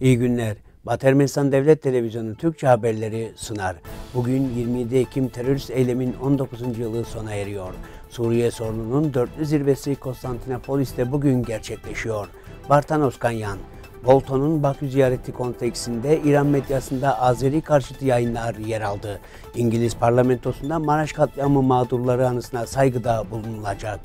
İyi günler. Batı Ermenistan Devlet Televizyonu Türkçe haberleri sınar. Bugün 27 Ekim terörist eylemin 19. yılı sona eriyor. Suriye sorununun dörtlü zirvesi Konstantinopolis'te bugün gerçekleşiyor. Vartan Voskanyan, Bolton'un Bakü ziyareti konteksinde İran medyasında Azeri karşıtı yayınlar yer aldı. İngiliz parlamentosunda Maraş katliamı mağdurları anısına saygıda bulunulacak.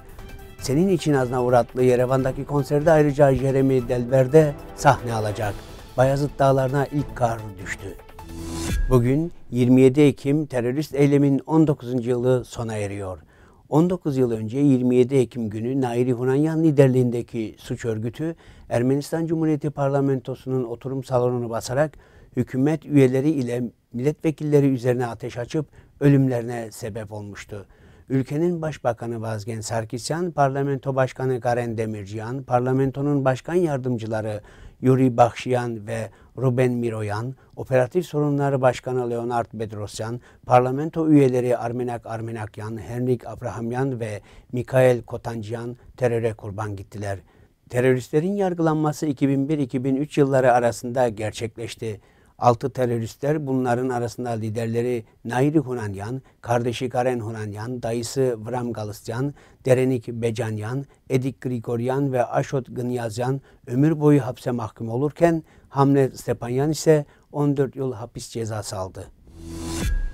Senin için Azna Uratlı Yerevan'daki konserde ayrıca Jérémy Delvert'de sahne alacak. Bayazıt dağlarına ilk kar düştü. Bugün 27 Ekim terörist eylemin 19. yılı sona eriyor. 19 yıl önce 27 Ekim günü Nairi Hunanyan liderliğindeki suç örgütü Ermenistan Cumhuriyeti Parlamentosu'nun oturum salonunu basarak hükümet üyeleri ile milletvekilleri üzerine ateş açıp ölümlerine sebep olmuştu. Ülkenin Başbakanı Vazgen Sarkisyan, Parlamento Başkanı Karen Demirciyan, Parlamentonun Başkan Yardımcıları Yuri Bakşiyan ve Ruben Miroyan, Operatif Sorunları Başkanı Leonard Bedrosyan, Parlamento üyeleri Armenak Armenakyan, Henrik Abrahamyan ve Mikael Kotancıyan teröre kurban gittiler. Teröristlerin yargılanması 2001-2003 yılları arasında gerçekleşti. 6 teröristler, bunların arasında liderleri Nairi Hunanyan, kardeşi Karen Hunanyan, dayısı Vram Galisyan, Derenik Becanyan, Edik Grigoryan ve Aşot Gnyazyan ömür boyu hapse mahkum olurken Hamle Stepanyan ise 14 yıl hapis cezası aldı.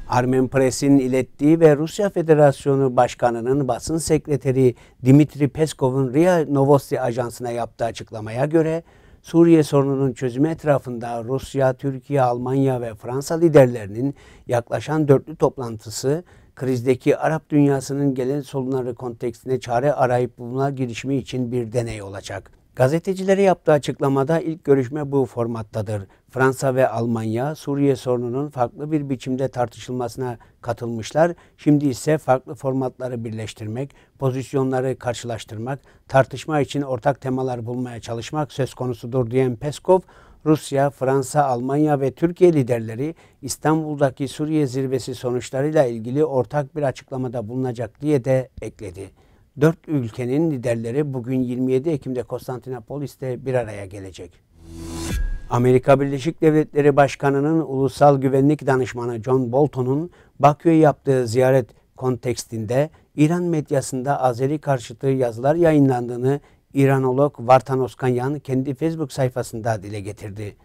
Armen Press'in ilettiği ve Rusya Federasyonu Başkanı'nın basın sekreteri Dimitri Peskov'un RIA Novosti ajansına yaptığı açıklamaya göre Suriye sorununun çözümü etrafında Rusya, Türkiye, Almanya ve Fransa liderlerinin yaklaşan dörtlü toplantısı, krizdeki Arap dünyasının genel sorunları kontekstine çare arayıp bulma girişimi için bir deney olacak. Gazetecilere yaptığı açıklamada ilk görüşme bu formattadır. Fransa ve Almanya Suriye sorununun farklı bir biçimde tartışılmasına katılmışlar. Şimdi ise farklı formatları birleştirmek, pozisyonları karşılaştırmak, tartışma için ortak temalar bulmaya çalışmak söz konusudur diyen Peskov, Rusya, Fransa, Almanya ve Türkiye liderleri İstanbul'daki Suriye zirvesi sonuçlarıyla ilgili ortak bir açıklamada bulunacak diye de ekledi. 4 ülkenin liderleri bugün 27 Ekim'de Konstantinopolis'te bir araya gelecek. Amerika Birleşik Devletleri Başkanı'nın Ulusal Güvenlik Danışmanı John Bolton'un Bakü'ye yaptığı ziyaret kontekstinde İran medyasında Azeri karşıtı yazılar yayınlandığını İranolog Vartan Voskanyan kendi Facebook sayfasında dile getirdi.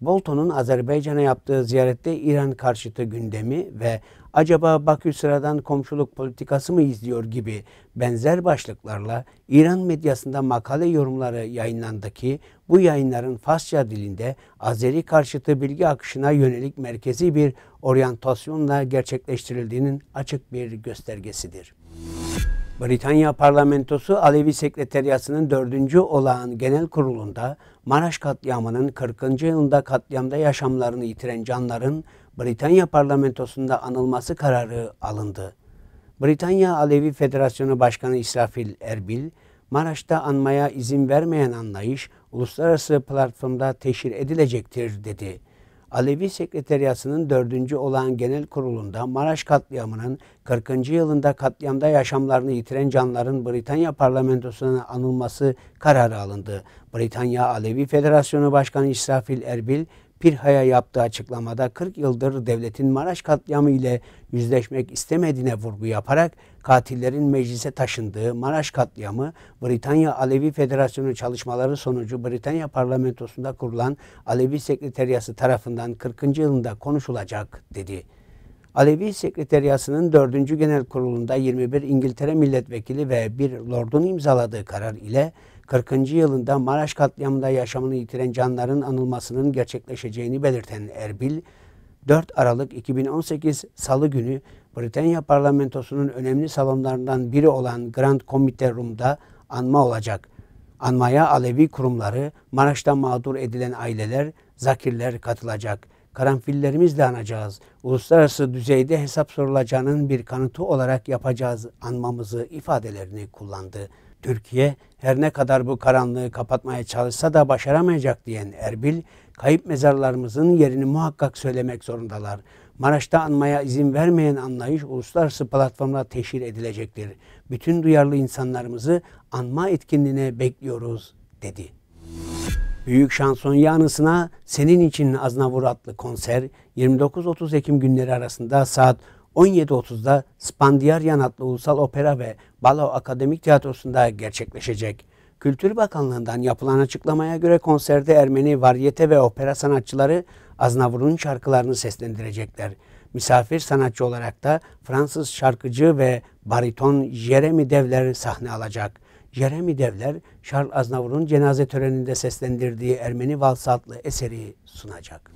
Bolton'un Azerbaycan'a yaptığı ziyarette İran karşıtı gündemi ve acaba Bakü sıradan komşuluk politikası mı izliyor gibi benzer başlıklarla İran medyasında makale yorumları yayınlandı ki bu yayınların Farsça dilinde Azeri karşıtı bilgi akışına yönelik merkezi bir oryantasyonla gerçekleştirildiğinin açık bir göstergesidir. Britanya Parlamentosu Alevi Sekreteriyası'nın 4. Olağan Genel Kurulu'nda Maraş katliamının 40. yılında katliamda yaşamlarını yitiren canların Britanya Parlamentosu'nda anılması kararı alındı. Britanya Alevi Federasyonu Başkanı İsrafil Erbil, Maraş'ta anmaya izin vermeyen anlayış uluslararası platformda teşhir edilecektir dedi. Alevi Sekreteriyası'nın 4. Olağan Genel Kurulu'nda Maraş katliamının 40. yılında katliamda yaşamlarını yitiren canların Britanya Parlamentosu'na anılması kararı alındı. Britanya Alevi Federasyonu Başkanı İsrafil Erbil, Pirha'ya yaptığı açıklamada 40 yıldır devletin Maraş katliamı ile yüzleşmek istemediğine vurgu yaparak katillerin meclise taşındığı Maraş katliamı Britanya Alevi Federasyonu çalışmaları sonucu Britanya Parlamentosu'nda kurulan Alevi Sekreteriyası tarafından 40. yılında konuşulacak dedi. Alevi Sekreteriyası'nın 4. Genel Kurulu'nda 21 İngiltere milletvekili ve bir lordun imzaladığı karar ile 40. yılında Maraş katliamında yaşamını yitiren canların anılmasının gerçekleşeceğini belirten Erbil, 4 Aralık 2018 Salı günü Britanya Parlamentosu'nun önemli salonlarından biri olan Grand Committee Room'da anma olacak. Anmaya Alevi kurumları, Maraş'ta mağdur edilen aileler, zakirler katılacak. Karanfillerimizle anacağız. Uluslararası düzeyde hesap sorulacağının bir kanıtı olarak yapacağız anmamızı ifadelerini kullandı. Türkiye her ne kadar bu karanlığı kapatmaya çalışsa da başaramayacak diyen Erbil, kayıp mezarlarımızın yerini muhakkak söylemek zorundalar. Maraş'ta anmaya izin vermeyen anlayış uluslararası platformla teşhir edilecektir. Bütün duyarlı insanlarımızı anma etkinliğine bekliyoruz dedi. Büyük şansonya anısına Senin için Aznavuratlı konser 29-30 Ekim günleri arasında saat 17.30'da Spandiyaryan adlı Ulusal Opera ve Balo Akademik Tiyatrosu'nda gerçekleşecek. Kültür Bakanlığı'ndan yapılan açıklamaya göre konserde Ermeni varyete ve opera sanatçıları Aznavur'un şarkılarını seslendirecekler. Misafir sanatçı olarak da Fransız şarkıcı ve bariton Jérémy Delvert sahne alacak. Jérémy Delvert, Charles Aznavur'un cenaze töreninde seslendirdiği Ermeni Valsı adlı eseri sunacak.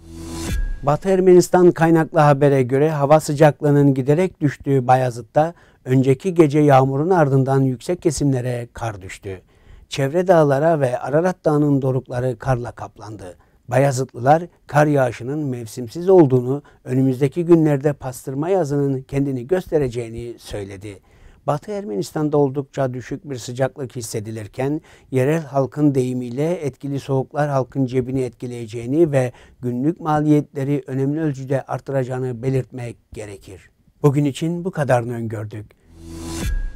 Batı Ermenistan kaynaklı habere göre hava sıcaklığının giderek düştüğü Bayazıt'ta önceki gece yağmurun ardından yüksek kesimlere kar düştü. Çevre dağlara ve Ararat Dağı'nın dorukları karla kaplandı. Bayazıtlılar kar yağışının mevsimsiz olduğunu, önümüzdeki günlerde pastırma yazının kendini göstereceğini söyledi. Batı Ermenistan'da oldukça düşük bir sıcaklık hissedilirken, yerel halkın deyimiyle etkili soğuklar halkın cebini etkileyeceğini ve günlük maliyetleri önemli ölçüde artıracağını belirtmek gerekir. Bugün için bu kadarını öngördük.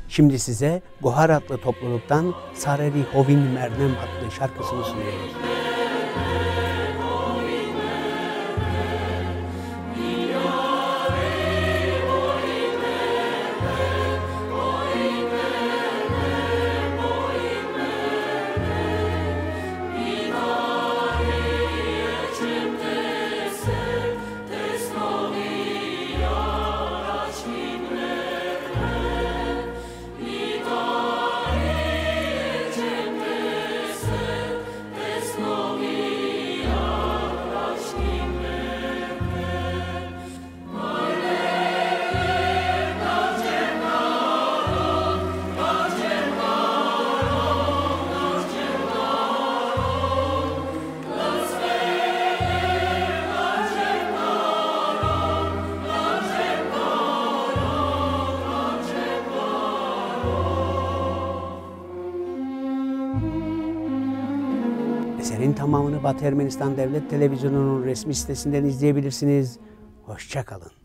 Şimdi size Gohar adlı topluluktan Sareri Hovin Mernem adlı şarkısını sunuyoruz. Eserin tamamını Batı Ermenistan Devlet Televizyonu'nun resmi sitesinden izleyebilirsiniz. Hoşça kalın.